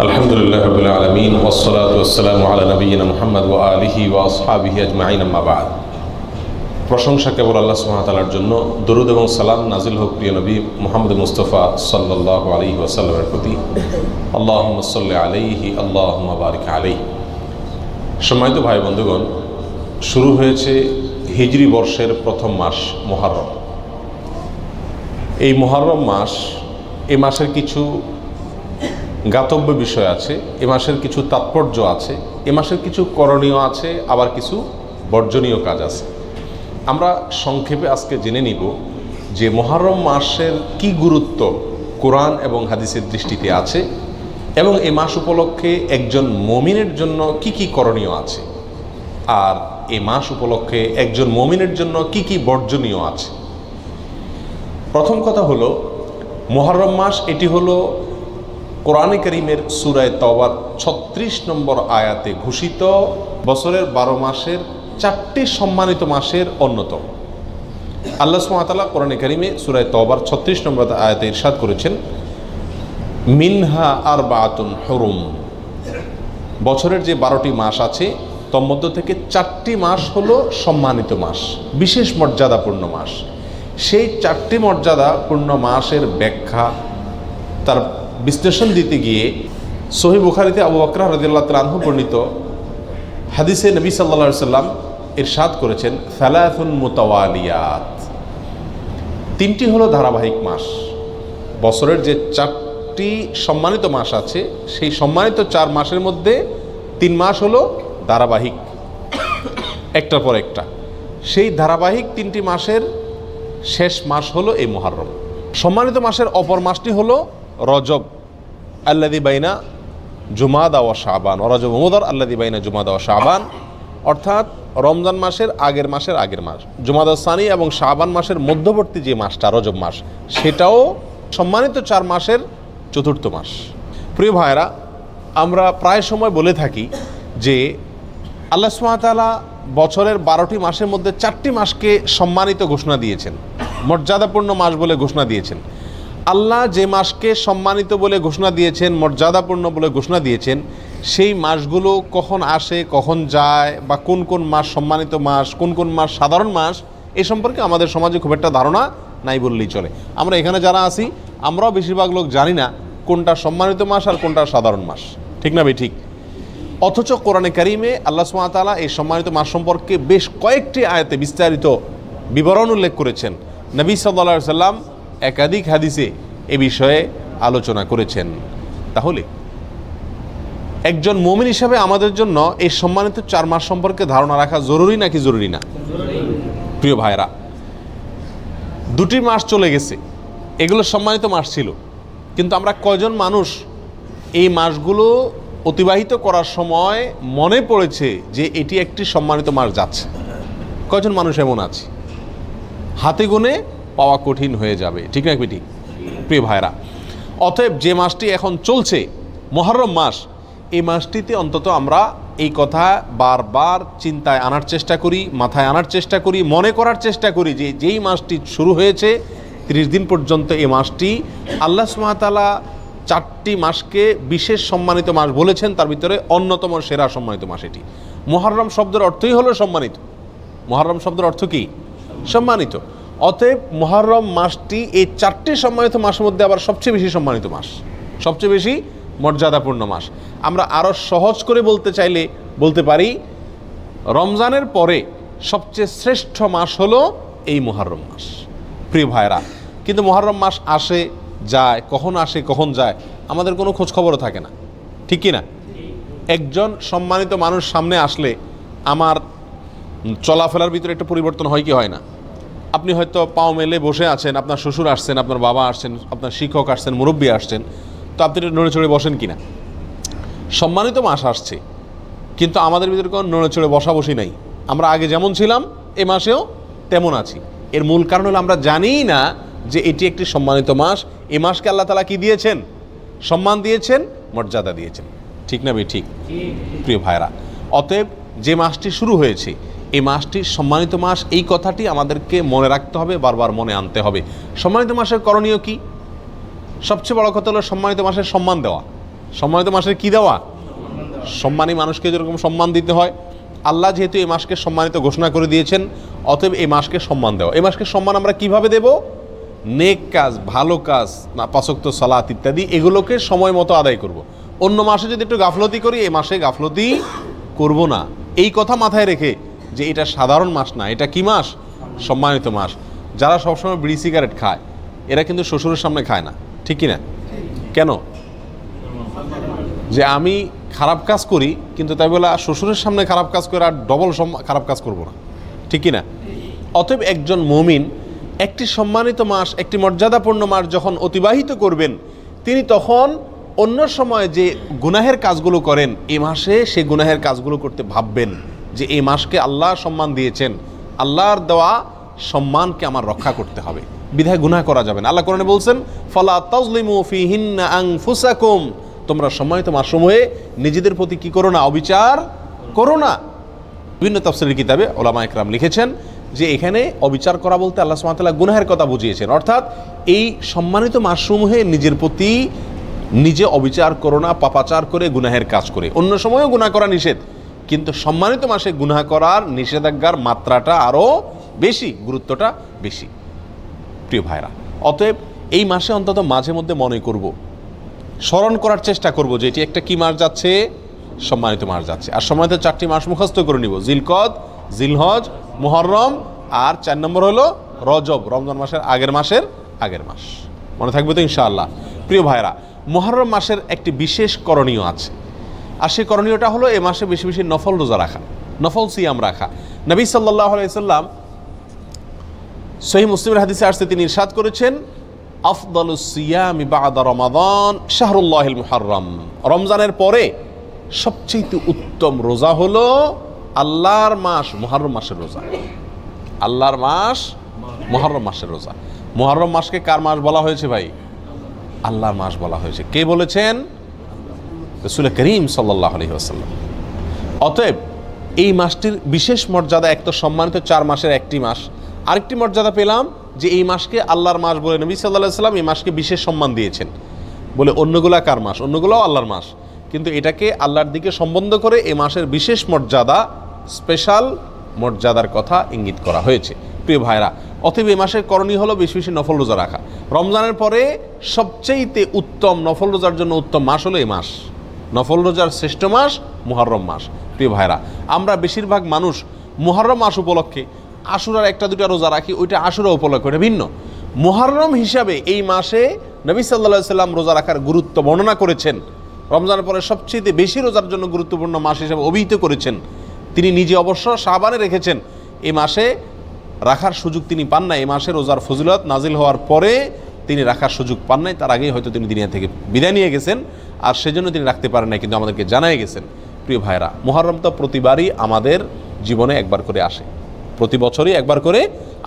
अल्हम्दुलिल्लाह रब्बिल आलमीन वस्सलातु वस्सलामु अला नबिय्यिना मुहम्मद व आलिहि व असहाबिहि अजमाइन अम्मा बाद। प्रशंसा केवल अल्लाह सुब्हानाहु व तआलार জন্য দরুদ এবং সালাম নাযিল হোক প্রিয় নবী মুহাম্মদ মুস্তাফা সাল্লাল্লাহু আলাইহি ওয়াসাল্লামের প্রতি। আল্লাহুম্মা সাল্লি আলাইহি আল্লাহুম্মা বারিক আলাইহি। সম্মানিত ভাই বন্ধুগণ, শুরু হয়েছে হিজরি বর্ষের প্রথম মাস মুহররম। এই মুহররম মাস, এই মাসের কিছু গাতব্য বিষয় আছে, এ মাসের কিছু তাৎপর্য আছে, এ মাসের কিছু করণীয় আছে, আবার কিছু বর্জনীয় কাজ আছে। আমরা সংক্ষেপে আজকে জেনে নিব যে মুহররম মাসের কি গুরুত্ব কোরআন এবং হাদিসের দৃষ্টিতে আছে এবং এ মাস উপলক্ষে একজন মুমিনের জন্য কি কি করণীয় আছে, আর এ মাস উপলক্ষে একজন মুমিনের জন্য কি কি বর্জনীয় আছে। প্রথম কথা হলো, মুহররম মাস এটি হলো কোরআনে করিমের সুরায় তওবার ৩৬ নম্বর আয়াতে ঘোষিত বছরের ১২ মাসের ৪টি সম্মানিত মাসের অন্যতম। আল্লাহ সুবহানাহু ওয়া তাআলা কোরআনে করিমে সুরায় তওবার ৩৬ নম্বর আয়াতে ইরশাদ করেছেন, মিনহা আরবাতুন হুরুম। বছরের যে ১২টি মাস আছে তন্মধ্য থেকে ৪টি মাস হলো সম্মানিত মাস, বিশেষ মর্যাদাপূর্ণ মাস। সেই ৪টি মর্যাদাপূর্ণ মাসের ব্যাখ্যা, তার বিশ্লেষণ দিতে গিয়ে সহিহ বুখারীতে আবু বকর রাদিয়াল্লাহু তাআলা আনহু বর্ণিত হাদিসে নবী সাল্লাল্লাহু আলাইহি ওয়াসাল্লাম ইরশাদ করেছেন, সালাসুন মুতাওয়ালিয়াত। তিনটি হলো ধারাবাহিক মাস। বছরের যে ৪টি সম্মানিত মাস আছে সেই সম্মানিত ৪ মাসের মধ্যে ৩ মাস হলো ধারাবাহিক, একটার পর একটা। সেই ধারাবাহিক ৩টি মাসের শেষ মাস হলো এই মুহররম। সম্মানিত মাসের অপর মাসটি হলো রজব, আল্লাদি বাইনা জুমাদা ওয়া শাবান, রজব মুদার আল্লাদি বাইনা জুমাদা ওয়া শাবান, অর্থাৎ রমজান মাসের আগের মাস জুমাদা সানি এবং শাবান মাসের মধ্যবর্তী যে মাসটা রজব মাস, সেটাও সম্মানিত ৪ মাসের চতুর্থ মাস। প্রিয় ভাইরা, আমরা প্রায় সময় বলে থাকি যে আল্লাহ সুবহানাহু ওয়া তাআলা বছরের ১২টি মাসের মধ্যে ৪টি মাসকে সম্মানিত ঘোষণা দিয়েছেন, মর্যাদাপূর্ণ মাস বলে ঘোষণা দিয়েছেন। আল্লাহ যে মাসকে সম্মানিত বলে ঘোষণা দিয়েছেন, মর্যাদাপূর্ণ বলে ঘোষণা দিয়েছেন, সেই মাসগুলো কখন আসে, কখন যায়, বা কোন কোন মাস সম্মানিত মাস, কোন কোন মাস সাধারণ মাস, এ সম্পর্কে আমাদের সমাজে খুব একটা ধারণা নাই বললেই চলে। আমরা এখানে যারা আছি আমরাও বেশিরভাগ লোক জানি না কোনটা সম্মানিত মাস আর কোনটা সাধারণ মাস, ঠিক না ভাই? ঠিক। অথচ কোরআনে কারিমে আল্লাহ সুবহানাহু ওয়া তাআলা এই সম্মানিত মাস সম্পর্কে বেশ কয়েকটি আয়াতে বিস্তারিত বিবরণ উল্লেখ করেছেন। নবী সাল্লাল্লাহু আলাইহি ওয়াসাল্লাম একাধিক হাদিসে এ বিষয়ে আলোচনা করেছেন। তাহলে একজন মুমিন হিসাবে আমাদের জন্য এই সম্মানিত ৪ মাস সম্পর্কে ধারণা রাখা জরুরি নাকি জরুরি না? প্রিয় ভাইরা, দুটি মাস চলে গেছে, এগুলো সম্মানিত মাস ছিল, কিন্তু আমরা কয়জন মানুষ এই মাসগুলো অতিবাহিত করার সময় মনে পড়েছে যে এটি একটি সম্মানিত মাস যাচ্ছে? কয়জন মানুষ এমন আছে? হাতে গুণে পাওয়া কঠিন হয়ে যাবে, ঠিক না বেটি? প্রিয় ভাইরা, অতএব যে মাসটি এখন চলছে মুহররম মাস, এই মাসটিতে অন্তত আমরা এই কথা বারবার চিন্তায় আনার চেষ্টা করি, মাথায় আনার চেষ্টা করি, মনে করার চেষ্টা করি যে যেই মাসটি শুরু হয়েছে ৩০ দিন পর্যন্ত এই মাসটি আল্লাহ সুবহানাহু ওয়া তাআলা ৪টি মাসকে বিশেষ সম্মানিত মাস বলেছেন, তার ভিতরে অন্যতম সেরা সম্মানিত মাস এটি। মুহররম শব্দের অর্থই হলো সম্মানিত। মুহররম শব্দের অর্থ কি? সম্মানিত। অতএব মুহররম মাসটি এই ৪টি সম্মানিত মাসের মধ্যে আবার সবচেয়ে বেশি সম্মানিত মাস, সবচেয়ে বেশি মর্যাদাপূর্ণ মাস। আমরা আরও সহজ করে বলতে চাইলে বলতে পারি, রমজানের পরে সবচেয়ে শ্রেষ্ঠ মাস হলো এই মুহররম মাস। প্রিয় ভাইরা, কিন্তু মুহররম মাস আসে যায়, কখন আসে কখন যায় আমাদের কোনো খোঁজখবরও থাকে না, ঠিক কি না? একজন সম্মানিত মানুষ সামনে আসলে আমার চলাফেরার ভিতরে একটা পরিবর্তন হয় কি হয় না? আপনি হয়তো পাও মেলে বসে আছেন, আপনার শ্বশুর আসছেন, আপনার বাবা আসছেন, আপনার শিক্ষক আসছেন, মুরব্বী আসছেন, তো আপনি নড়ে চড়ে বসেন কি না? সম্মানিত মাস আসছে, কিন্তু আমাদের ভিতরে কোনো নড়ে চড়ে বসা বসি নাই। আমরা আগে যেমন ছিলাম এ মাসেও তেমন আছি। এর মূল কারণ হলো আমরা জানিই না যে এটি একটি সম্মানিত মাস। এ মাসকে আল্লাহ তাআলা কি দিয়েছেন? সম্মান দিয়েছেন, মর্যাদা দিয়েছেন, ঠিক না ভাই? ঠিক। প্রিয় ভাইরা, অতএব যে মাসটি শুরু হয়েছে এই মাসটি সম্মানিত মাস, এই কথাটি আমাদেরকে মনে রাখতে হবে, বারবার মনে আনতে হবে। সম্মানিত মাসের করণীয় কি? সবচেয়ে বড় কথা হলো সম্মানিত মাসের সম্মান দেওয়া। सम्मानित मासेर कि देवा सम्मानी मानुषके जेरकम सम्मान दीते हैं आल्लाह जेहेतु ए मासके सम्मानित घोषणा करे दिएछेन अतएव ए मासके सम्मान देओ। ए मासके सम्मान आमरा किभाबे देब नेक काज भालो काज पाँच ओयाक्त सालात इत्यादि एगुलोके समय मतो आदाय करब। अन्य मासे जोदि एकटु गाफलति करी ए मासे गाफलति करब ना एई कथा माथाय रेखे जे एटा साधारण मास ना एटा कि मास सम्मानित मास। जारा सब समय बीड़ी सिगारेट खाय एरा किन्तु श्वशुरेर सामने खाय ना ठीक कि ना केन जे आमी खराब काज करी किन्तु ताई बोला श्वशुरेर सामने खराब काज करे आर डबल खराब काज करब ना ठीक कि ना। अतएव एकजन मुमिन একটি সম্মানিত মাস একটি মর্যাদাপূর্ণ মাস যখন অতিবাহিত করবেন তিনি তখন অন্য সময় যে গুনাহের কাজগুলো করেন এই মাসে সেই গুনাহের কাজগুলো করতে ভাববেন যে এই মাসকে আল্লাহ সম্মান দিয়েছেন আল্লাহর দেওয়া সম্মানকে আমার রক্ষা করতে হবে বিধায় গুনাহ করা যাবে না। আল্লাহ কোরআনে বলছেন ফালা তাজলিমু ফিহিন্না আনফুসাকুম তোমরা সম্মানিত মাসসমূহে নিজেদের প্রতি কি করো না অবিচার করো না। বিভিন্ন তাফসীরের কিতাবে উলামায়ে কেরাম লিখেছেন যে এখানে অবিচার করা বলতে আল্লাহ সুবহানাহু ওয়া তাআলা গুনাহের কথা বুঝিয়েছেন অর্থাৎ এই সম্মানিত মাসসমূহে নিজের প্রতি নিজে অবিচার করো না পাপাচার করে গুনাহের কাজ করে। অন্য সময়ও গুনাহ করা নিষেধ কিন্তু সম্মানিত মাসে গুনাহ করার নিষেধাজ্ঞার মাত্রাটা আরও বেশি গুরুত্বটা বেশি। প্রিয় ভাইরা অতএব এই মাসে অন্তত মাঝে মধ্যে মনে করব স্মরণ করার চেষ্টা করব যে এটি একটা কি মাস যাচ্ছে সম্মানিত মাস যাচ্ছে। আর সম্মানিত চারটি মাস মুখস্থ করে নিব জিলকদ জিলহজ मुहर्रम और चार नम्बर हलो रजब रमजान मासेर आगेर मास मने थाकबे तो इंशाअल्लाह। प्रिय भाईरा मुहर्रम मासेर एकटी विशेष करणीय आछे आर सेई करणीयटा हलो ए मासे बेशी बेशी नफल रोजा रखा नफल सियाम रखा। नबी सल्लल्लाहु अलैहि वसल्लम सही मुस्लिमेर हादिसे आसछे तिनि इरशाद करेछेन अफदलुस सियाम बाद रमजान शाहरुल्लाहिल मुहर्रम रमजानेर परे सबचेये उत्तम रोजा हलो আল্লাহর মাস মুহররম মাসের রোজা। আল্লাহর মাস মুহররম মাসের রোজা। মুহররম মাসকে কার মাস বলা হয়েছে ভাই? আল্লাহর মাস বলা হয়েছে। কে বলেছেন? রাসূল করিম সাল্লাল্লাহু আলাইহি ওয়াসাল্লাম। অতএব এই মাসটির বিশেষ মর্যাদা এক তো সম্মানিত চার মাসের একটি মাস আরেকটি মর্যাদা পেলাম যে এই মাসকে আল্লাহর মাস বলে নবী সাল্লাল্লাহু আলাইহি ওয়াসাল্লাম এই মাসকে বিশেষ সম্মান দিয়েছেন বলে অন্যগুলা কার মাস? অন্যগুলাও আল্লাহর মাস কিন্তু এটাকে আল্লাহর দিকে সম্বন্ধ করে এই মাসের বিশেষ মর্যাদা স্পেশাল মর্যাদার কথা ইঙ্গিত করা হয়েছে। প্রিয় ভাইরা অতএব এই মাসের করণীয় হলো বেশি বেশি নফল রোজা রাখা। রমজানের পরে সবচেয়েতে উত্তম নফল রোজার জন্য উত্তম মাস হলো এই মাস নফল রোজার শ্রেষ্ঠ মাস মুহররম মাস। প্রিয় ভাইরা আমরা বেশিরভাগ মানুষ মুহররম মাস উপলক্ষে আশুরার একটা দুটা রোজা রাখি ওইটা আশুরা উপলক্ষে ওইটা ভিন্ন। মুহররম হিসাবে এই মাসে নবী সাল্লাল্লাহু আলাইহি সাল্লাম রোজা রাখার গুরুত্ব বর্ণনা করেছেন রমজানের পরে সবচেয়ে বেশি রোজার জন্য গুরুত্বপূর্ণ মাস হিসেবে অভিহিত করেছেন। তিনি নিজে অবশ্য শাবানে রেখেছেন এই মাসে রাখার সুযোগ তিনি পান না। এই মাসে রোজার ফজিলত নাজিল হওয়ার পরে তিনি রাখার সুযোগ পান নাই তার আগেই হয়তো তিনি দুনিয়া থেকে বিদায় নিয়ে গেছেন আর সেজন্য তিনি রাখতে পারেন না কিন্তু আমাদেরকে জানাই গেছেন। প্রিয় ভাইরা মুহররম তো প্রতিবারই আমাদের জীবনে একবার করে আসে প্রতি বছরই একবার করে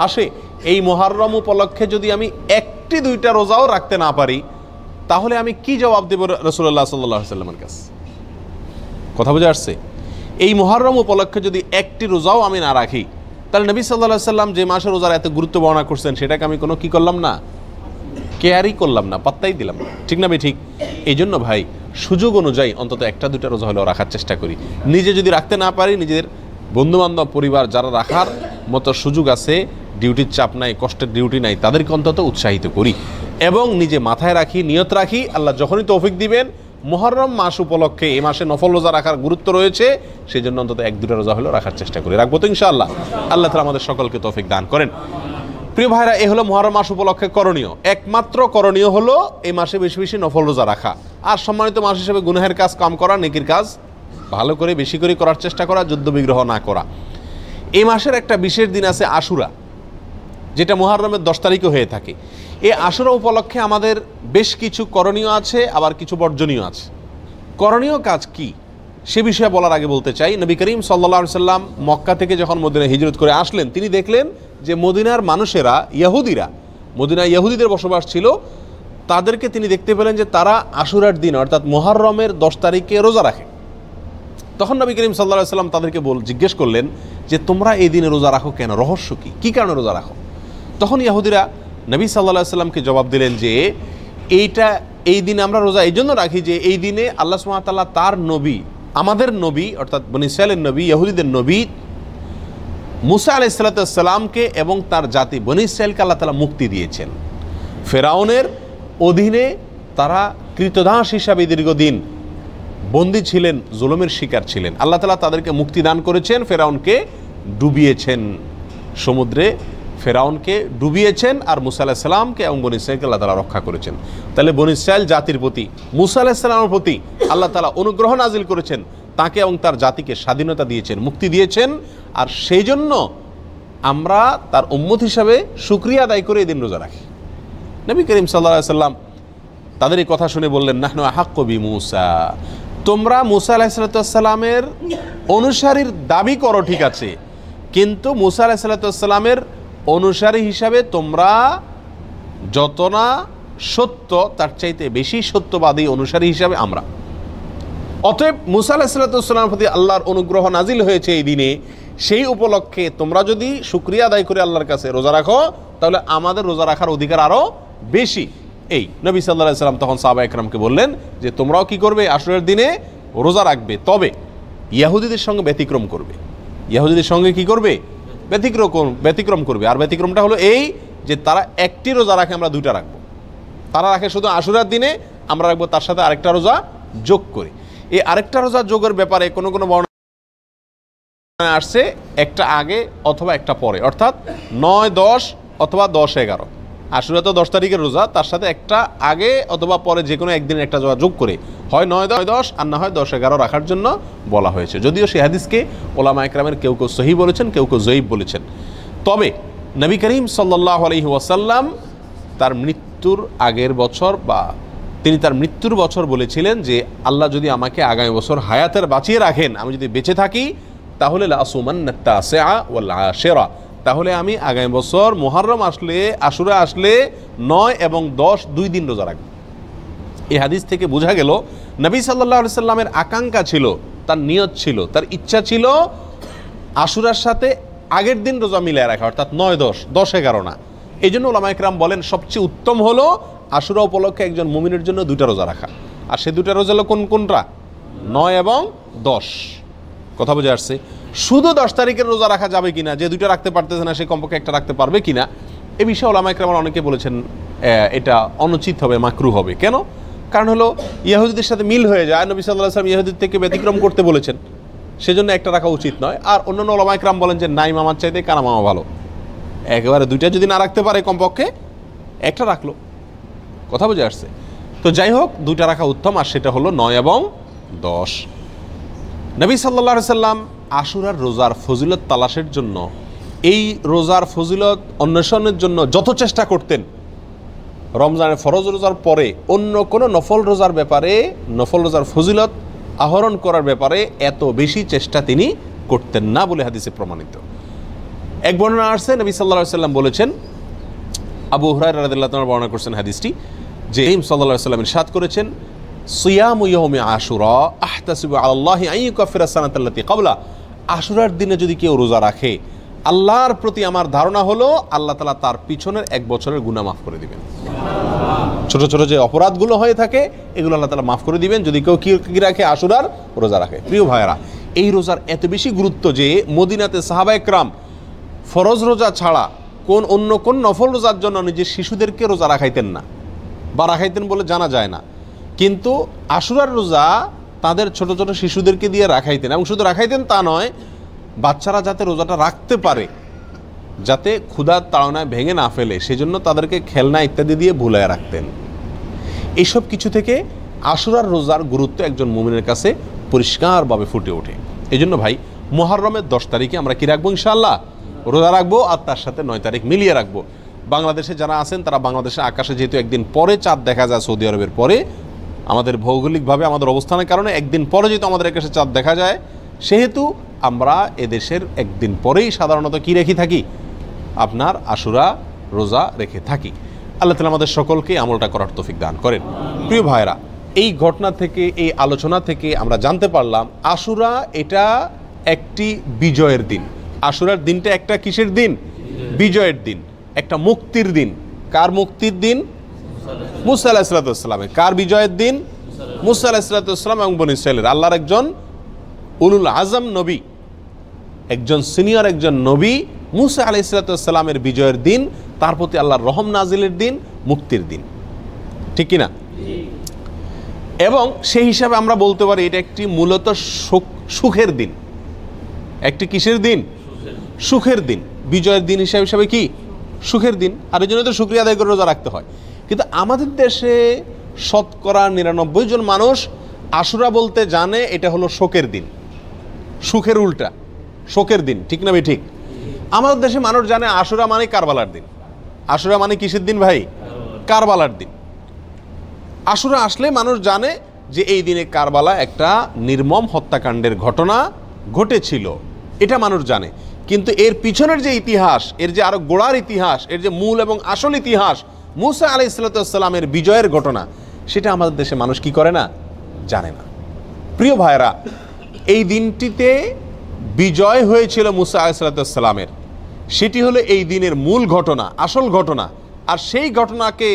আসে। এই মুহররম উপলক্ষে যদি আমি একটি দুইটা রোজাও রাখতে না পারি তাহলে আমি কি জবাব দেব রাসূলুল্লাহ সাল্লাল্লাহু আলাইহি ওয়াসাল্লামের কাছে? কথা বুঝে আসছে? এই মুহররম উপলক্ষে যদি একটি রোজাও আমি না রাখি তাহলে নবী সাল্লাল্লাহু আলাইহি ওয়াসাল্লাম যে মাসের রোজার এত গুরুত্ব বর্ণনা করছেন সেটাকে আমি কোনো কি করলাম না কেয়ারই করলাম না পাত্তাই দিলাম না ঠিক না ভাই ঠিক। এই জন্য ভাই সুযোগ অনুযায়ী অন্তত একটা দুইটা রোজা হলেও রাখার চেষ্টা করি। নিজে যদি রাখতে না পারি নিজেদের বন্ধুবান্ধব পরিবার যারা রাখার মতো সুযোগ আছে ডিউটির চাপ নাই কষ্টের ডিউটি নাই তাদেরকে অন্তত উৎসাহিত করি এবং নিজে মাথায় রাখি নিয়ত রাখি আল্লাহ যখনই তৌফিক দিবেন মুহররম মাস উপলক্ষে এই মাসে নফল রোজা রাখার গুরুত্ব রয়েছে সেই জন্য অন্তত এক দুটা রোজা হলেও রাখার চেষ্টা করি রাখবো তো ইনশাআল্লাহ। আল্লাহ তাআলা আমাদের সকলকে তৌফিক দান করেন। প্রিয় ভাইরা এ হলো মুহররম মাস উপলক্ষে করণীয়। একমাত্র করণীয় হলো এই মাসে বেশি বেশি নফল রোজা রাখা আর সম্মানিত মাস হিসেবে গুনাহের কাজ কম করা নেকির কাজ ভালো করে বেশি করে করার চেষ্টা করা যুদ্ধবিগ্রহ না করা। এই মাসের একটা বিশেষ দিন আছে আশুরা যেটা মুহররমের 10 তারিখে হয়ে থাকে। এই আশুরা উপলক্ষে আমাদের বেশ কিছু করণীয় আছে আবার কিছু বর্জনীয় আছে। করণীয় কাজ কি সে বিষয়ে বলার আগে বলতে চাই নবী করিম সাল্লাল্লাহু আলাইহি সাল্লাম মক্কা থেকে যখন মদিনায় হিজরত করে আসলেন তিনি দেখলেন যে মদিনার মানুষেরা ইহুদিরা মদিনায় ইহুদিদের বসবাস ছিল তাদেরকে তিনি দেখতে পেলেন যে তারা আশুরার দিন অর্থাৎ মুহররমের 10 তারিখে রোজা রাখে। তখন নবী করিম সাল্লাল্লাহু আলাইহি সাল্লাম তাদেরকে জিজ্ঞেস করলেন যে তোমরা এই দিনে রোজা রাখো কেন? রহস্য কী? কী কারণে রোজা রাখো? তখন ইহুদিরা নবী সাল্লাল্লাহু আলাইহি সাল্লামকে জবাব দিলেন যে এইটা এই দিন আমরা রোজা এই জন্য রাখি যে এই দিনে আল্লাহ সুবহানাহু ওয়া তাআলা তার নবী, আমাদের নবী অর্থাৎ বনী ইসরাঈলের নবী, ইহুদিদের নবী মুসা আলাইহিস সালামকে এবং তার জাতি বনী ইসরাঈলকে আল্লাহ তাআলা মুক্তি দিয়েছেন। ফেরাউনের অধীনে তারা কৃতদাস হিসাবে দীর্ঘদিন বন্দী ছিলেন, জুলুমের শিকার ছিলেন। আল্লাহ তাআলা তাদেরকে মুক্তি দান করেছেন, ফেরাউনকে ডুবিয়েছেন, সমুদ্রে ফেরাউনকে ডুবিয়েছেন, আর মুসা আলাইহিস সালামকে এবং বনী ইসরাঈলকে আল্লাহ তাআলা রক্ষা করেছেন। তাহলে বনী ইসরাঈল জাতির প্রতি, মুসা আলাইহিস সালামের প্রতি আল্লাহ তাআলা অনুগ্রহ নাজিল করেছেন, তাকে এবং তার জাতিকে স্বাধীনতা দিয়েছেন, মুক্তি দিয়েছেন। আর সেই জন্য আমরা তার উম্মত হিসাবে শুকরিয়া আদায় করে এদিন রোজা রাখি। নবী করিম সাল্লাল্লাহু আলাইহি ওয়াসাল্লাম তাদের এই কথা শুনে বললেন, নাহনু আহাক্কু বিমূসা, তোমরা মুসা আলাইহিস সালামের অনুসারীর দাবি করো ঠিক আছে, কিন্তু মুসা আলাইহিস সালামের অনুসারী হিসাবে তোমরা যত না সত্য তার চাইতে বেশি সত্যবাদী অনুসারী হিসাবে আমরা। অতএব মুসা আলাইহিস সালামের প্রতি আল্লাহর অনুগ্রহ নাজিল হয়েছে এই দিনে, সেই উপলক্ষে তোমরা যদি শুকরিয়া আদায় করে আল্লাহর কাছে রোজা রাখো তাহলে আমাদের রোজা রাখার অধিকার আরও বেশি। এই নবী সাল্লাল্লাহু আলাইহি ওয়াসাল্লাম তখন সাহাবা একরামকে বললেন যে তোমরাও কি করবে, আশুরার দিনে রোজা রাখবে, তবে ইয়াহুদীদের সঙ্গে ব্যতিক্রম করবে। ইয়াহুদীদের সঙ্গে কি করবে? ব্যতিক্রম করবে। আর ব্যতিক্রমটা হলো এই যে তারা একটি রোজা রাখে, আমরা দুইটা রাখবো। তারা রাখে শুধু আশুরার দিনে, আমরা রাখবো তার সাথে আরেকটা রোজা যোগ করে। এই আরেকটা রোজা যোগের ব্যাপারে কোনো কোনো বর্ণনা আসছে একটা আগে অথবা একটা পরে, অর্থাৎ 9-10 অথবা 10-11। আশুরা তো 10 তারিখের রোজা, তার সাথে একটা আগে অথবা পরে যে কোনো একদিন একটা রোজা যোগ করে হয় 9-10 আর না হয় 10-11 রাখার জন্য বলা হয়েছে। যদিও সেই হাদিসকে ওলামা একরামের কেউ কেউ সহিহ বলেছেন, কেউ কেউ যঈফ বলেছেন। তবে নবী করিম সাল্লাল্লাহু আলাইহি ওয়াসাল্লাম তার মৃত্যুর আগের বছর বা তিনি তার মৃত্যুর বছর বলেছিলেন যে আল্লাহ যদি আমাকে আগামী বছর হায়াতের বাঁচিয়ে রাখেন, আমি যদি বেঁচে থাকি তাহলে লাসুমান্নাত তাসিআ ওয়াল আশিরা, তাহলে আমি আগামী বছর মুহররম আসলে, আশুরা আসলে 9 এবং 10 দুই দিন রোজা রাখব। এই হাদিস থেকে বোঝা গেল নবী সাল্লাল্লাহু আলাইহি সাল্লামের আকাঙ্ক্ষা ছিল, তার নিয়ত ছিল, তার ইচ্ছা ছিল আশুরার সাথে আগের দিন রোজা মিলিয়ে রাখা, অর্থাৎ 9-10, 10-11 না। এই জন্য ওলামা একরাম বলেন সবচেয়ে উত্তম হলো আশুরা উপলক্ষে একজন মুমিনের জন্য দুইটা রোজা রাখা। আর সে দুইটা রোজা হলো কোনটা? 9 এবং 10। কথা বোঝা আসছে? শুধু 10 তারিখের রোজা রাখা যাবে কিনা, যে দুইটা রাখতে পারতেছে না সে কমপক্ষে একটা রাখতে পারবে কিনা, এ বিষয়ে ওলামা একরাম অনেকে বলেছেন এটা অনুচিত হবে, মাকরু হবে। কেন? কারণ হলো ইয়াহুদীদের সাথে মিল হয়ে যায়, নবী সাল্লাল্লাহু আলাইহি ওয়াসাল্লাম ইয়াহুদীদের থেকে ব্যতিক্রম করতে বলেছেন, সেজন্য একটা রাখা উচিত নয়। আর অন্যান্য ওলামা একরাম বলেন যে নাই, মামার চাইতে কানা মামা ভালো, একেবারে দুইটা যদি না রাখতে পারে কমপক্ষে একটা রাখলো। কথা বুঝে আসছে? তো যাই হোক, দুইটা রাখা উত্তম, আর সেটা হলো 9 এবং 10। নবী সাল্লাল্লাহু আলাইহি সাল্লাম আশুরার রোজার ফজিলত তালাশের জন্য, এই রোজার ফজিলত অন্বেষণের জন্য যত চেষ্টা করতেন, রমজানের ফরজ রোজার পরে অন্য কোনো নফল রোজার ব্যাপারে, নফল রোজার ফজিলত আহরণ করার ব্যাপারে এত বেশি চেষ্টা তিনি করতেন না বলে হাদিসে প্রমাণিত। এক বর্ণনা আসছে, নবী সাল্লাল্লাহু আলাইহি সাল্লাম বলেছেন, আবু হুরায়রা রাদিয়াল্লাহু তাআলা বর্ণনা করছেন হাদিসটি, যে সাল্লাল্লাহু আলাইহি সাল্লাম ইরশাদ করেছেন, সিয়ামু ইয়াউমি আশুরা আহতাসিবু আলাল্লাহি আন ইউকাফিরা সানাতাল্লাতি ক্বাবলা। আশুরার দিনে যদি কেউ রোজা রাখে আল্লাহর প্রতি আমার ধারণা হলো আল্লাহ তাআলা তার পিছনের এক বছরের গুনাহ মাফ করে দিবেন। ছোট ছোট যে অপরাধগুলো হয়ে থাকে এগুলো আল্লাহ তাআলা মাফ করে দিবেন যদি কেউ কি রাখে, আশুরার রোজা রাখে। প্রিয় ভাইরা, এই রোজার এত বেশি গুরুত্ব যে মদিনাতে সাহাবা একরাম ফরজ রোজা ছাড়া অন্য কোন নফল রোজার জন্য নিজের শিশুদেরকে রোজা রাখাইতেন না, বা রাখাইতেন বলে জানা যায় না, কিন্তু আশুরার রোজা তাদের ছোট ছোট শিশুদেরকে দিয়ে রাখাইতেন। এবং শুধু রাখাইতেন তা নয়, বাচ্চারা যাতে রোজাটা রাখতে পারে, যাতে ক্ষুধার তাড়নায় ভেঙে না ফেলে, সেজন্য তাদেরকে খেলনা ইত্যাদি দিয়ে ভুলায় রাখতেন। এইসব কিছু থেকে আশুরার রোজার গুরুত্ব একজন মুমিনের কাছে পরিষ্কারভাবে ফুটে ওঠে। এই জন্য ভাই, মুহররমের 10 তারিখে আমরা কি রাখবো? ইনশাআল্লাহ রোজা রাখবো, আর তার সাথে 9 তারিখ মিলিয়ে রাখবো। বাংলাদেশে যারা আছেন তারা, বাংলাদেশে আকাশে যেহেতু একদিন পরে চাঁদ দেখা যায় সৌদি আরবের পরে, আমাদের ভৌগোলিকভাবে আমাদের অবস্থানের কারণে একদিন পরে যেহেতু আমাদের আকাশে চাঁদ দেখা যায়, সেহেতু আমরা এদেশের একদিন পরেই সাধারণত কী রেখে থাকি? আপনার আশুরা রোজা রেখে থাকি। আল্লাহ তাআলা আমাদের সকলকে আমলটা করার তৌফিক দান করেন। প্রিয় ভাইরা, এই ঘটনা থেকে, এই আলোচনা থেকে আমরা জানতে পারলাম আশুরা এটা একটি বিজয়ের দিন। আশুরার দিনটা একটা কিসের দিন? বিজয়ের দিন, একটা মুক্তির দিন। কার মুক্তির দিন? মুসা আলাইহিসসালামের। কার বিজয়ের দিন? মুসা আলাইহিসসালাম এবং বনী ইসরাঈলের। আল্লাহর একজন উলুল আজম নবী, একজন সিনিয়র একজন নবী মুসা আলাইহিসসালামের বিজয়ের দিন, তার প্রতি আল্লাহর রহম নাজিলের দিন, মুক্তির দিন, ঠিক কিনা? এবং সেই হিসাবে আমরা বলতে পারি এটা একটি মূলত সুখের দিন, একটি কিসের দিন? সুখের দিন। বিজয়ের দিন হিসাবে কি সুখের দিন। আর এই জন্য তো শুকরিয়া আদায় করে রোজা রাখতে হয়। কিন্তু আমাদের দেশে শতকরা ৯৯ জন মানুষ আশুরা বলতে জানে এটা হলো শোকের দিন, সুখের উল্টা শোকের দিন, ঠিক না ভাই? ঠিক। আমাদের দেশে মানুষ জানে আশুরা মানে কারবালার দিন। আশুরা মানে কিসের দিন ভাই? কারবালার দিন। আশুরা আসলে মানুষ জানে যে এই দিনে কারবালা একটা নির্মম হত্যাকাণ্ডের ঘটনা ঘটেছিল, এটা মানুষ জানে। কিন্তু এর পিছনের যে ইতিহাস, এর যে আরো গোড়ার ইতিহাস, এর যে মূল এবং আসল ইতিহাস মুসা আলাইহিসসালামের বিজয়ের ঘটনা, সেটা আমাদের দেশে মানুষ কি করে না, জানে না। প্রিয় ভাইরা, এই দিনটিতে বিজয় হয়েছিল মুসা আলাইহিসসালামের, সেটি হলো এই দিনের মূল ঘটনা, আসল ঘটনা। আর সেই ঘটনাকে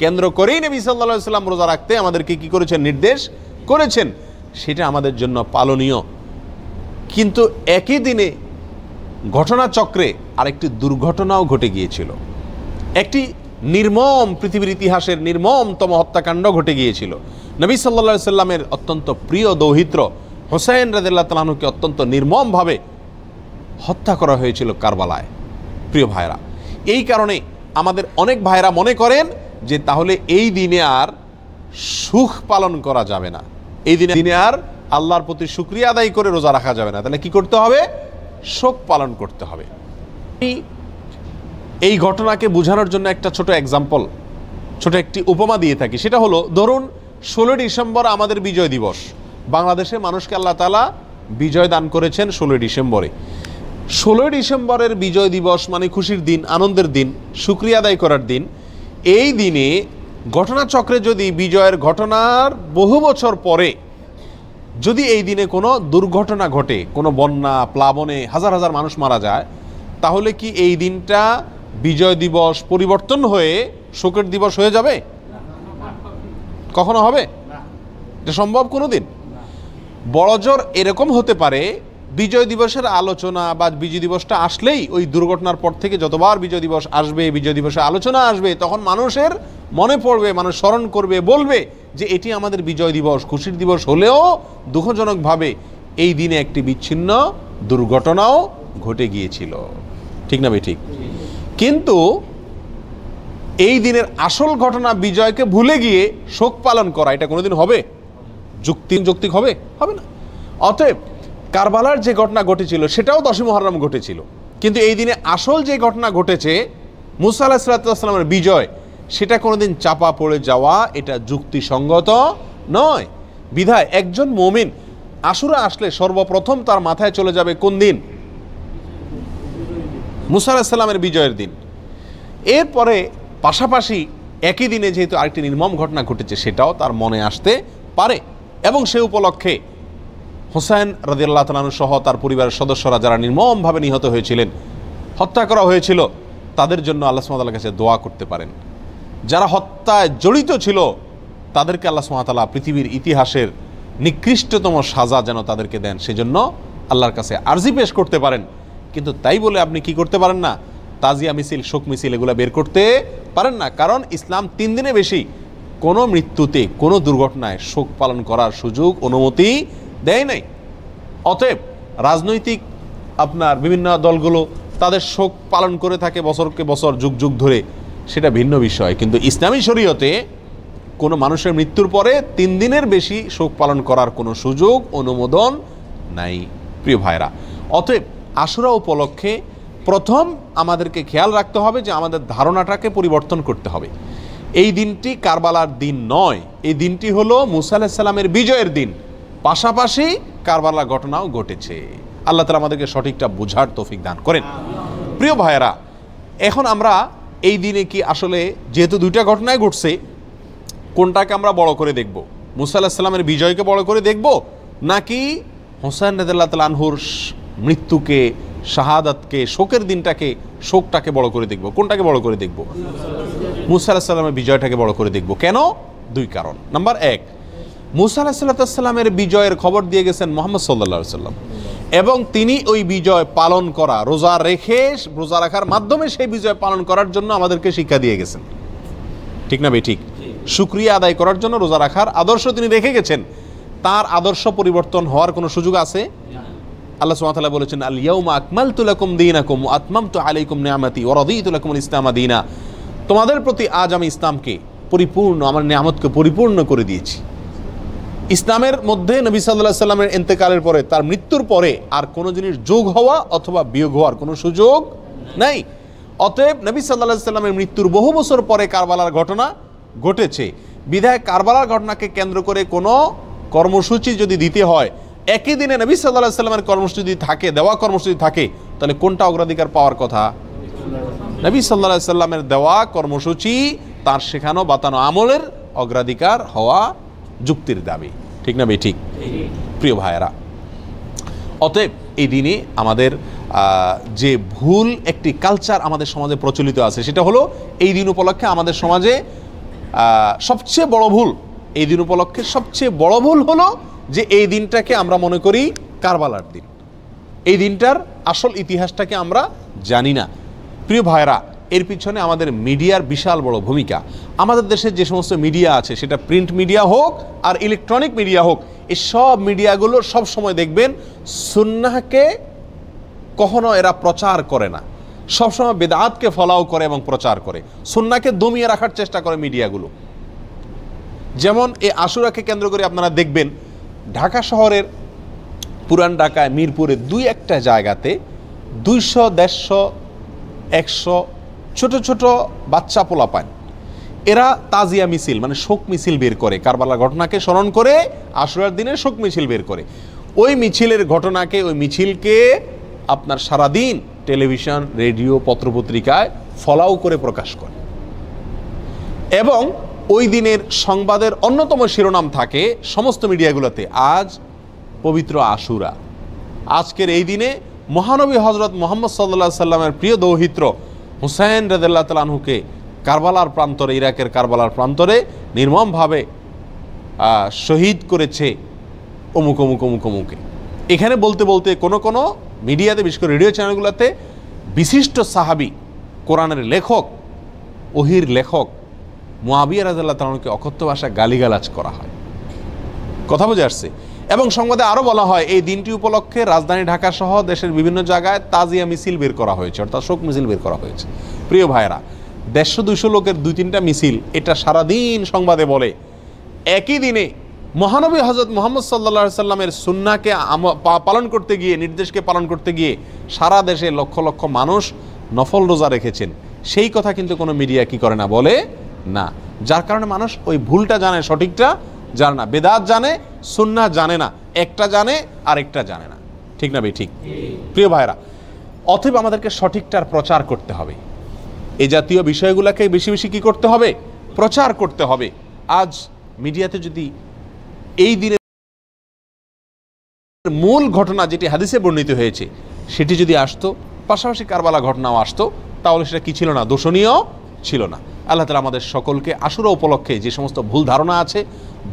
কেন্দ্র করেই নবী সাল্লাল্লাহু আলাইহি ওয়াসাল্লাম রোজা রাখতে আমাদেরকে কি করেছেন, নির্দেশ করেছেন। সেটা আমাদের জন্য পালনীয়। কিন্তু একই দিনে ঘটনাচক্রে আরেকটি দুর্ঘটনাও ঘটে গিয়েছিল, একটি নির্মম, পৃথিবীর ইতিহাসের নির্মমতম হত্যাকাণ্ড ঘটে গিয়েছিল। নবী সাল্লাল্লাহু আলাইহি ওয়াসাল্লামের অত্যন্ত প্রিয় দৌহিত্র হোসেন রাদিয়াল্লাহু তাআলা আনহুকে অত্যন্ত নির্মমভাবে হত্যা করা হয়েছিল কারবালায়। প্রিয় ভাইরা, এই কারণে আমাদের অনেক ভাইরা মনে করেন যে তাহলে এই দিনে আর সুখ পালন করা যাবে না, এই দিনে আর আল্লাহর প্রতি শুকরিয়া আদায় করে রোজা রাখা যাবে না, তাহলে কি করতে হবে? শোক পালন করতে হবে। এই ঘটনাকে বোঝানোর জন্য একটা ছোট এক্সাম্পল, ছোট একটি উপমা দিয়ে থাকি। সেটা হলো, ধরুন ১৬ ডিসেম্বর আমাদের বিজয় দিবস। বাংলাদেশে মানুষকে আল্লাহ তাআলা বিজয় দান করেছেন ১৬ ডিসেম্বরে। ১৬ ডিসেম্বরের বিজয় দিবস মানে খুশির দিন, আনন্দের দিন, শুকরিয়া আদায় করার দিন। এই দিনে ঘটনাচক্রে যদি বিজয়ের ঘটনার বহু বছর পরে যদি এই দিনে কোনো দুর্ঘটনা ঘটে, কোনো বন্যা, প্লাবনে হাজার হাজার মানুষ মারা যায়, তাহলে কি এই দিনটা বিজয় দিবস পরিবর্তন হয়ে শোকের দিবস হয়ে যাবে? কখনো হবে এটা সম্ভব কোনো দিন? বড়জোর এরকম হতে পারে, বিজয় দিবসের আলোচনা বা বিজয় দিবসটা আসলেই ওই দুর্ঘটনার পর থেকে যতবার বিজয় দিবস আসবে, বিজয় দিবসের আলোচনা আসবে, তখন মানুষের মনে পড়বে, মানুষ স্মরণ করবে, বলবে যে এটি আমাদের বিজয় দিবস, খুশির দিবস হলেও দুঃখজনকভাবে এই দিনে একটি বিচ্ছিন্ন দুর্ঘটনাও ঘটে গিয়েছিল, ঠিক না ভাই? ঠিক। কিন্তু এই দিনের আসল ঘটনা বিজয়কে ভুলে গিয়ে শোক পালন করা, এটা কোনোদিন হবে? যৌক্তিক হবে? হবে না। অতএব কারবালার যে ঘটনা ঘটেছিল সেটাও ১০ই মুহররম ঘটেছিল, কিন্তু এই দিনে আসল যে ঘটনা ঘটেছে মুসা আলাইহিসসালামের বিজয়, সেটা কোনোদিন চাপা পড়ে যাওয়া এটা যুক্তিসঙ্গত নয়। বিধায় একজন মুমিন আশুরা আসলে সর্বপ্রথম তার মাথায় চলে যাবে কোন দিন? মুসা আলাইহিসসালামের বিজয়ের দিন। এরপরে পাশাপাশি একই দিনে যেহেতু আরেকটি নির্মম ঘটনা ঘটেছে, সেটাও তার মনে আসতে পারে। এবং সে উপলক্ষে হোসেন রাদিয়াল্লাহু তাআলা সহ তার পরিবারের সদস্যরা যারা নির্মমভাবে নিহত হয়েছিলেন, হত্যা করা হয়েছিল, তাদের জন্য আল্লাহ সুবহানাহু ওয়া তাআলার কাছে দোয়া করতে পারেন। যারা হত্যায় জড়িত ছিল তাদেরকে আল্লাহ সুবহানাহু ওয়া তাআলা পৃথিবীর ইতিহাসের নিকৃষ্টতম সাজা যেন তাদেরকে দেন, সেজন্য আল্লাহর কাছে আরজি পেশ করতে পারেন। কিন্তু তাই বলে আপনি কি করতে পারেন না, তাজিয়া মিছিল, শোক মিছিল এগুলো বের করতে পারেন না। কারণ ইসলাম 3 দিনে বেশি কোনো মৃত্যুতে, কোনো দুর্ঘটনায় শোক পালন করার সুযোগ, অনুমতি দেয় নাই। অতএব রাজনৈতিক আপনার বিভিন্ন দলগুলো তাদের শোক পালন করে থাকে বছরকে বছর, যুগ যুগ ধরে, সেটা ভিন্ন বিষয়। কিন্তু ইসলামী শরীয়তে কোনো মানুষের মৃত্যুর পরে 3 দিনের বেশি শোক পালন করার কোনো সুযোগ, অনুমোদন নাই। প্রিয় ভাইরা, অতএব আশুরা উপলক্ষে প্রথম আমাদেরকে খেয়াল রাখতে হবে যে আমাদের ধারণাটাকে পরিবর্তন করতে হবে। এই দিনটি কারবালার দিন নয়, এই দিনটি হলো মুসা আলাইহিস সালামের বিজয়ের দিন, পাশাপাশি কারবালা ঘটনাও ঘটেছে। আল্লাহ তাআলা আমাদেরকে সঠিকটা বোঝার তৌফিক দান করেন। প্রিয় ভাইয়েরা, এখন আমরা এই দিনে কি আসলে, যেহেতু 2টা ঘটনায় ঘটছে, কোনটাকে আমরা বড় করে দেখব? মুসা আলাইহিস সালামের বিজয়কে বড় করে দেখব, নাকি হোসেন রাদিয়াল্লাহু তাআলা আনহুর মৃত্যুকে, শাহাদাতকে, শোকের দিনটাকে, শোকটাকে বড় করে দেখব? কোনটাকে বড় করে দেখব? মুসা আলাইহিস সালামের বিজয়টাকে বড় করে দেখব। কেন? দুই কারণ। নাম্বার এক, মুসা আলাইহিস সালামের বিজয়ের খবর দিয়ে গেছেন মুহাম্মদ সাল্লাল্লাহু আলাইহি সাল্লাম, এবং তিনি ওই বিজয় পালন করা, রোজা রাখার মাধ্যমে সেই বিজয় পালন করার জন্য আমাদেরকে শিক্ষা দিয়ে গেছেন। ঠিক না ভাই? ঠিক। শুকরিয়া আদায় করার জন্য রোজা রাখার আদর্শ তিনি রেখে গেছেন। তার আদর্শ পরিবর্তন হওয়ার কোনো সুযোগ আছে? আল্লাহ সুবহানাহু ওয়া তাআলা বলেছেন, আল ইয়াউমা আকমালতু লাকুম দীনাকুম ওয়া আতমামতু আলাইকুম নিআমাতি ওয়া রাদিতু লাকুমুল ইসলামা দীনা। তোমাদের প্রতি আজ আমি ইসলামকে পরিপূর্ণ, আমার নিয়ামতকে পরিপূর্ণ করে দিয়েছি। ইসলামের মধ্যে নবী সাল্লাল্লাহু আলাইহি সাল্লামের ইন্তেকালের পরে, তার মৃত্যুর পরে আর কোনো জিনিস যোগ হওয়া অথবা বিয়োগ হওয়ার কোনো সুযোগ নাই। অতএব নবী সাল্লাল্লাহু আলাইহি সাল্লামের মৃত্যুর বহু বছর পরে কারবালার ঘটনা ঘটেছে, বিধায় কারবালার ঘটনাকে কেন্দ্র করে কোনো কর্মসূচি যদি দিতে হয়, একই দিনে নবী সাল্লাল্লাহু আলাইহি সাল্লামের কর্মসূচি যদি থাকে, দেওয়া কর্মসূচি থাকে, তাহলে কোনটা অগ্রাধিকার পাওয়ার কথা? নবী সাল্লাল্লাহু আলাইহি সাল্লামের দেওয়া কর্মসূচি, তার শেখানো বাতানো আমলের অগ্রাধিকার হওয়া যুক্তির দাবি। ঠিক না ভাই? ঠিক। প্রিয় ভাইয়েরা, অতএব এই দিনে আমাদের যে ভুল একটি কালচার আমাদের সমাজে প্রচলিত আছে, সেটা হলো এই দিন উপলক্ষে আমাদের সমাজে সবচেয়ে বড় ভুল, এই দিন উপলক্ষে সবচেয়ে বড় ভুল হলো যে এই দিনটাকে আমরা মনে করি কারবালার দিন, এই দিনটার আসল ইতিহাসটাকে আমরা জানি না। প্রিয় ভাইয়েরা, এর পিছনে আমাদের মিডিয়ার বিশাল বড় ভূমিকা। আমাদের দেশের যে সমস্ত মিডিয়া আছে, সেটা প্রিন্ট মিডিয়া হোক আর ইলেকট্রনিক মিডিয়া হোক, এই সব মিডিয়াগুলো সব সময় দেখবেন সুন্নাহকে কখনো এরা প্রচার করে না, সবসময় বেদাতকে ফলাও করে এবং প্রচার করে, সুন্নাহকে দমিয়ে রাখার চেষ্টা করে মিডিয়াগুলো। যেমন এই আশুরাকে কেন্দ্র করে আপনারা দেখবেন ঢাকা শহরের, পুরান ঢাকায়, মিরপুরে দুই একটা জায়গাতে 200, 150, 100 ছোটো ছোটো বাচ্চা পোলা পায়, এরা তাজিয়া মিছিল, মানে শোক মিছিল বের করে, কারবালা ঘটনাকে স্মরণ করে আশুরার দিনে শোক মিছিল বের করে। ওই মিছিলের ঘটনাকে, ওই মিছিলকে আপনার সারাদিন টেলিভিশন, রেডিও, পত্রপত্রিকায় ফলাও করে প্রকাশ করে, এবং ওই দিনের সংবাদের অন্যতম শিরোনাম থাকে সমস্ত মিডিয়াগুলোতে, আজ পবিত্র আশুরা, আজকের এই দিনে মহানবী হজরত মুহাম্মদ সাল্লাল্লাহু আলাইহি সাল্লামের প্রিয় দৌহিত্র হুসাইন রাদিয়াল্লাহু তাআলা আনহুকে কারবালার প্রান্তরে, ইরাকের কারবালার প্রান্তরে নির্মমভাবে শহীদ করেছে অমুক অমুক অমুক অমুকে। এখানে বলতে বলতে কোনো কোনো মিডিয়াতে, বিশেষ করে রেডিও চ্যানেলগুলোতে বিশিষ্ট সাহাবি, কোরআনের লেখক, ওহির লেখক মুয়াবিয়া রাদিয়াল্লাহু তাআলাকে অকথ্য ভাষা গালিগালাজ করা হয়। কথা বুঝে আসছে? এবং সংবাদে আরও বলা হয় এই দিনটি উপলক্ষে রাজধানী ঢাকা সহ দেশের বিভিন্ন জায়গায় তাজিয়া মিছিল বের করা হয়েছে, অর্থাৎ শোক মিছিল বের করা হয়েছে। প্রিয় ভাইরা, 150-200 লোকের 2-3টা মিছিল, এটা সারাদিন সংবাদে বলে। একই দিনে মহানবী হজরত মুহাম্মদ সাল্লাল্লাহু আলাইহি সাল্লামের সুন্নাহকে পালন করতে গিয়ে, নির্দেশকে পালন করতে গিয়ে সারা দেশে লক্ষ লক্ষ মানুষ নফল রোজা রেখেছেন, সেই কথা কিন্তু কোনো মিডিয়া কি করে না, বলে না। যার কারণে মানুষ ওই ভুলটা জানে, সঠিকটা জানে না, বেদাত জানে, সুন্নাহ জানে না, একটা জানে আর একটা জানে না। ঠিক না ভাই? ঠিক। প্রিয় ভাইরা, অতএব আমাদেরকে সঠিকটার প্রচার করতে হবে, এই জাতীয় বিষয়গুলোকে বেশি বেশি কী করতে হবে? প্রচার করতে হবে। আজ মিডিয়াতে যদি এই দিনের মূল ঘটনা যেটি হাদিসে বর্ণিত হয়েছে সেটি যদি আসতো, পাশাপাশি কারবালা ঘটনাও আসতো, তাহলে সেটা কি ছিল না? দোষণীয় ছিল না। আল্লাহ তাআলা আমাদের সকলকে আশুরা উপলক্ষে যে সমস্ত ভুল ধারণা আছে,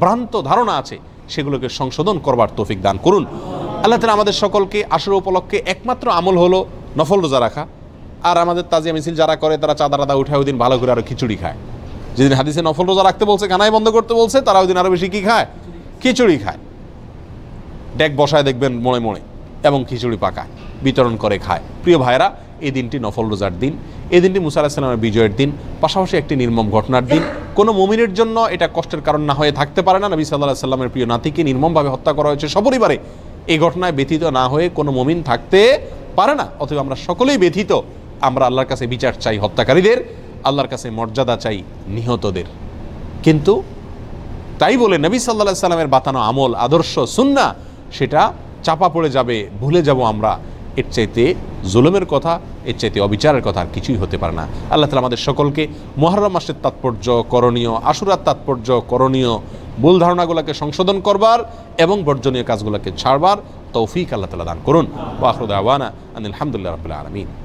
ভ্রান্ত ধারণা আছে, সেগুলোকে সংশোধন করবার তৌফিক দান করুন। আল্লাহ তাআলা আমাদের সকলকে আশুরা উপলক্ষে একমাত্র আমল হলো নফল রোজা রাখা। আর আমাদের তাজিয়া মিছিল যারা করে, তারা চাঁদা রাদা উঠায়, ওই দিন ভালো করে আরও খিচুড়ি খায়। যেদিন হাদিসে নফল রোজা রাখতে বলছে, গানাই বন্ধ করতে বলছে, তারা ওই দিন আরও বেশি কী খায়? খিচুড়ি খায়। ডেক বসায় দেখবেন মোড়ে মোড়ে, এবং খিচুড়ি পাকায়, বিতরণ করে খায়। প্রিয় ভাইরা, এই দিনটি নফল রোজার দিন, এই দিনটি মুসা আলাইহিস সালামের বিজয়ের দিন, পাশাপাশি একটি নির্মম ঘটনার দিন। কোনো মুমিনের জন্য এটা কষ্টের কারণ না হয়ে থাকতে পারে না। নবী সাল্লাল্লাহু আলাইহি সাল্লামের প্রিয় নাতিকে নির্মমভাবে হত্যা করা হয়েছে সপরিবারে, এই ঘটনায় ব্যথিত না হয়ে কোনো মুমিন থাকতে পারে না। অতএব আমরা সকলেই ব্যথিত, আমরা আল্লাহর কাছে বিচার চাই হত্যাকারীদের, আল্লাহর কাছে মর্যাদা চাই নিহতদের। কিন্তু তাই বলে নবী সাল্লাল্লাহু আলাইহি সাল্লামের বাতানো আমল, আদর্শ, সুন্নাহ সেটা চাপা পড়ে যাবে, ভুলে যাব আমরা। এর চাইতে জুলুমের কথা, এর চাইতে অবিচারের কথা আর কিছুই হতে পারে না। আল্লাহ তাআলা আমাদের সকলকে মুহররম মাসের তাৎপর্য করণীয়, আশুরার তাৎপর্য করণীয়, ভুল ধারণাগুলোকে সংশোধন করবার এবং বর্জনীয় কাজগুলোকে ছাড়বার তৌফিক আল্লাহ তাআলা দান করুন। ওয়া আখিরু দাওয়ানা আলহামদুলিল্লাহি রাব্বিল আলামিন।